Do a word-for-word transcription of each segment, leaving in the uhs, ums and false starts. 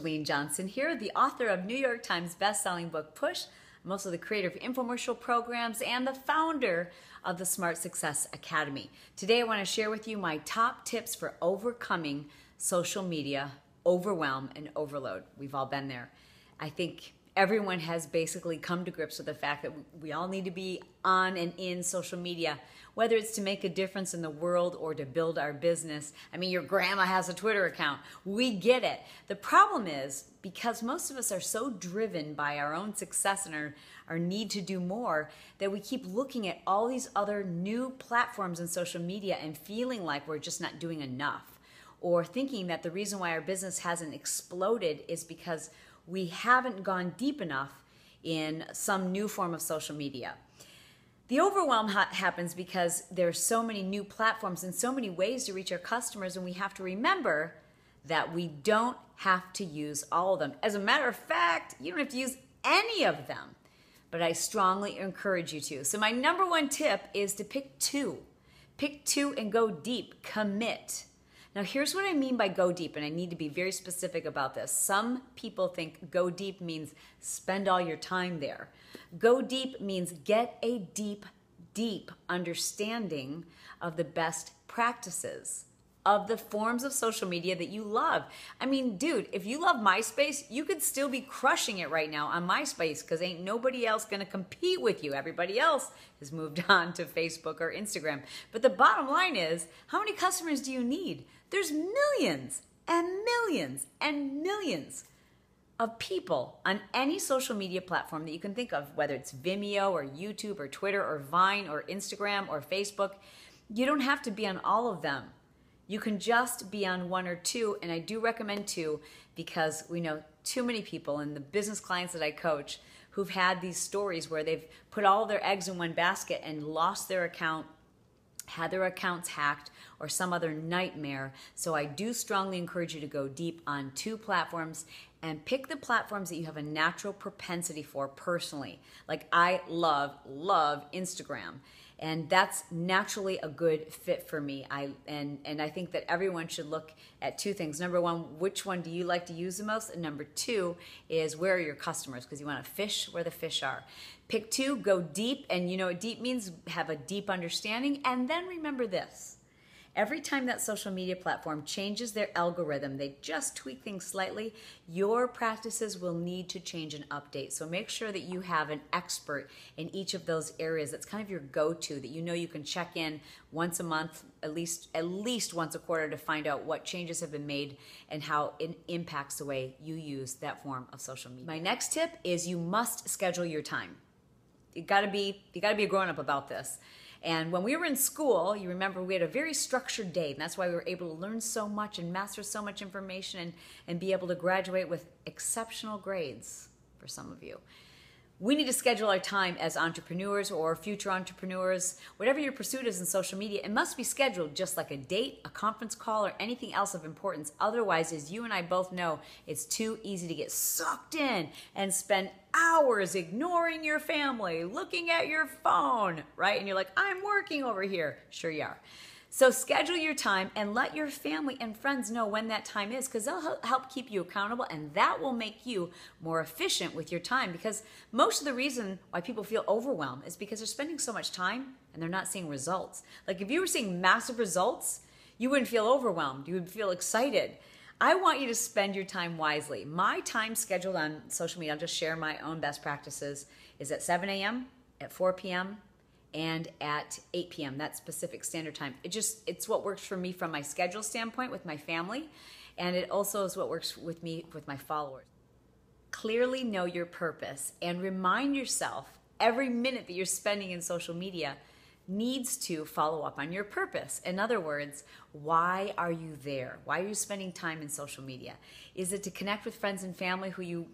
Chalene Johnson here, the author of New York Times bestselling book Push. I'm also the creator of infomercial programs and the founder of the Smart Success Academy. Today I want to share with you my top tips for overcoming social media overwhelm and overload. We've all been there. I think everyone has basically come to grips with the fact that we all need to be on and in social media, whether it's to make a difference in the world or to build our business. I mean, your grandma has a Twitter account. We get it. The problem is because most of us are so driven by our own success and our, our need to do more that we keep looking at all these other new platforms and social media and feeling like we're just not doing enough, or thinking that the reason why our business hasn't exploded is because we haven't gone deep enough in some new form of social media. The overwhelm ha happens because there are so many new platforms and so many ways to reach our customers, and we have to remember that we don't have to use all of them. As a matter of fact, you don't have to use any of them, but I strongly encourage you to. So my number one tip is to pick two. Pick two and go deep. Commit. Now here's what I mean by go deep, and I need to be very specific about this. Some people think go deep means spend all your time there. Go deep means get a deep, deep understanding of the best practices, of the forms of social media that you love. I mean, dude, if you love MySpace, you could still be crushing it right now on MySpace because ain't nobody else gonna compete with you. Everybody else has moved on to Facebook or Instagram. But the bottom line is, how many customers do you need? There's millions and millions and millions of people on any social media platform that you can think of, whether it's Vimeo or YouTube or Twitter or Vine or Instagram or Facebook. You don't have to be on all of them. You can just be on one or two, and I do recommend two because we know too many people and the business clients that I coach who've had these stories where they've put all their eggs in one basket and lost their account, had their accounts hacked, or some other nightmare. So I do strongly encourage you to go deep on two platforms and pick the platforms that you have a natural propensity for personally. Like I love, love Instagram. And that's naturally a good fit for me. I and, and I think that everyone should look at two things. Number one, which one do you like to use the most? And number two is, where are your customers? Because you want to fish where the fish are. Pick two, go deep, and you know what deep means, have a deep understanding. And then remember this, every time that social media platform changes their algorithm, they just tweak things slightly, your practices will need to change and update. So make sure that you have an expert in each of those areas. That's kind of your go-to, that you know you can check in once a month, at least, at least once a quarter, to find out what changes have been made and how it impacts the way you use that form of social media. My next tip is you must schedule your time. You gotta be, you gotta be a grown-up about this. And when we were in school, you remember we had a very structured day, and that's why we were able to learn so much and master so much information and, and be able to graduate with exceptional grades for some of you. We need to schedule our time as entrepreneurs or future entrepreneurs. Whatever your pursuit is in social media, it must be scheduled just like a date, a conference call, or anything else of importance. Otherwise, as you and I both know, it's too easy to get sucked in and spend hours ignoring your family, looking at your phone, right? And you're like, I'm working over here. Sure you are. So schedule your time and let your family and friends know when that time is, because they'll help keep you accountable, and that will make you more efficient with your time, because most of the reason why people feel overwhelmed is because they're spending so much time and they're not seeing results. Like if you were seeing massive results, you wouldn't feel overwhelmed. You would feel excited. I want you to spend your time wisely. My time scheduled on social media, I'll just share my own best practices, is at seven A M, at four P M, and at eight P M That's Pacific Standard Time. It just, it's what works for me from my schedule standpoint with my family, and it also is what works with me with my followers. Clearly know your purpose and remind yourself every minute that you're spending in social media needs to follow up on your purpose. In other words, why are you there? Why are you spending time in social media? Is it to connect with friends and family who you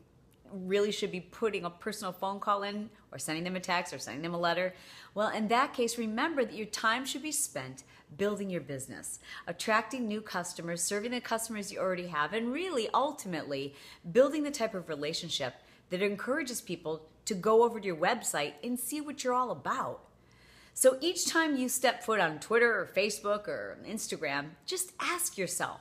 really should be putting a personal phone call in, or sending them a text, or sending them a letter? Well, in that case, remember that your time should be spent building your business, attracting new customers, serving the customers you already have, and really, ultimately, building the type of relationship that encourages people to go over to your website and see what you're all about. So each time you step foot on Twitter or Facebook or Instagram, just ask yourself,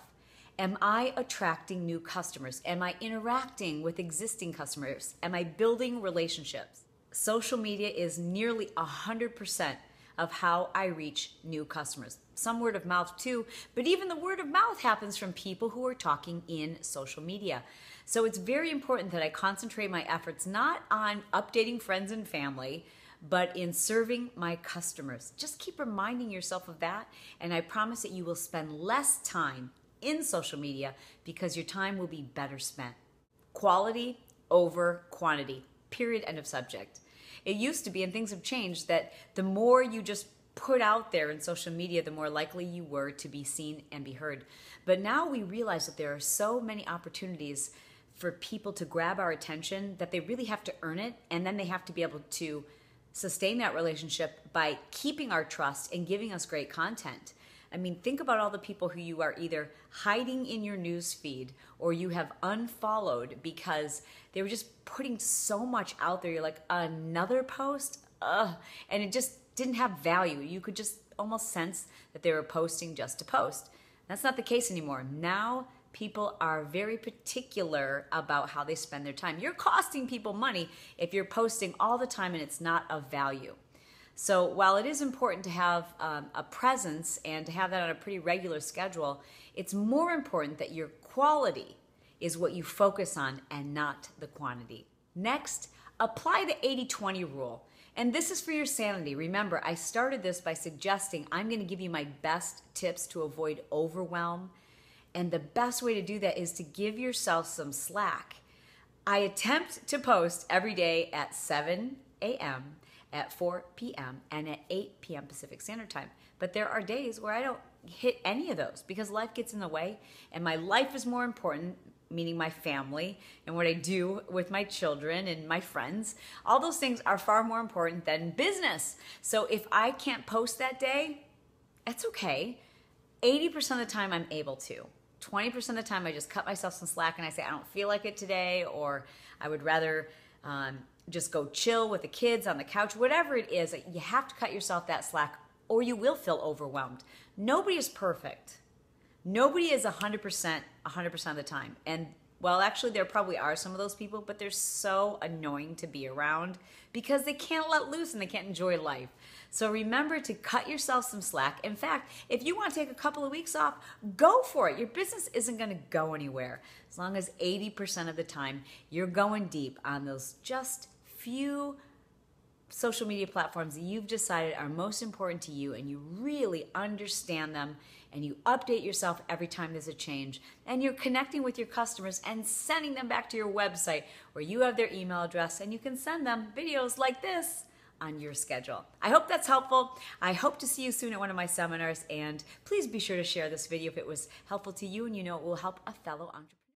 Am I attracting new customers? Am I interacting with existing customers? Am I building relationships? Social media is nearly one hundred percent of how I reach new customers. Some word of mouth too, but even the word of mouth happens from people who are talking in social media. So it's very important that I concentrate my efforts not on updating friends and family, but in serving my customers. Just keep reminding yourself of that, and I promise that you will spend less time in social media because your time will be better spent. Quality over quantity, period, end of subject. It used to be, and things have changed, that the more you just put out there in social media, the more likely you were to be seen and be heard. But now we realize that there are so many opportunities for people to grab our attention that they really have to earn it, and then they have to be able to sustain that relationship by keeping our trust and giving us great content. I mean, think about all the people who you are either hiding in your news feed or you have unfollowed because they were just putting so much out there. You're like, another post? Ugh. And it just didn't have value. You could just almost sense that they were posting just to post. That's not the case anymore. Now people are very particular about how they spend their time. You're costing people money if you're posting all the time and it's not of value. So while it is important to have um, a presence and to have that on a pretty regular schedule, it's more important that your quality is what you focus on and not the quantity. Next, apply the eighty twenty rule. And this is for your sanity. Remember, I started this by suggesting I'm going to give you my best tips to avoid overwhelm. And the best way to do that is to give yourself some slack. I attempt to post every day at seven A M at four P M and at eight P M Pacific Standard Time. But there are days where I don't hit any of those because life gets in the way and my life is more important, meaning my family and what I do with my children and my friends. All those things are far more important than business. So if I can't post that day, that's okay. eighty percent of the time I'm able to. twenty percent of the time I just cut myself some slack and I say, I don't feel like it today, or I would rather um, just go chill with the kids on the couch, whatever it is. You have to cut yourself that slack or you will feel overwhelmed. Nobody is perfect. Nobody is one hundred percent, one hundred percent of the time. And well, actually there probably are some of those people, but they're so annoying to be around because they can't let loose and they can't enjoy life. So remember to cut yourself some slack. In fact, if you want to take a couple of weeks off, go for it. Your business isn't going to go anywhere. As long as eighty percent of the time you're going deep on those just few social media platforms that you've decided are most important to you and you really understand them and you update yourself every time there's a change and you're connecting with your customers and sending them back to your website where you have their email address and you can send them videos like this on your schedule. I hope that's helpful. I hope to see you soon at one of my seminars, and please be sure to share this video if it was helpful to you and you know it will help a fellow entrepreneur.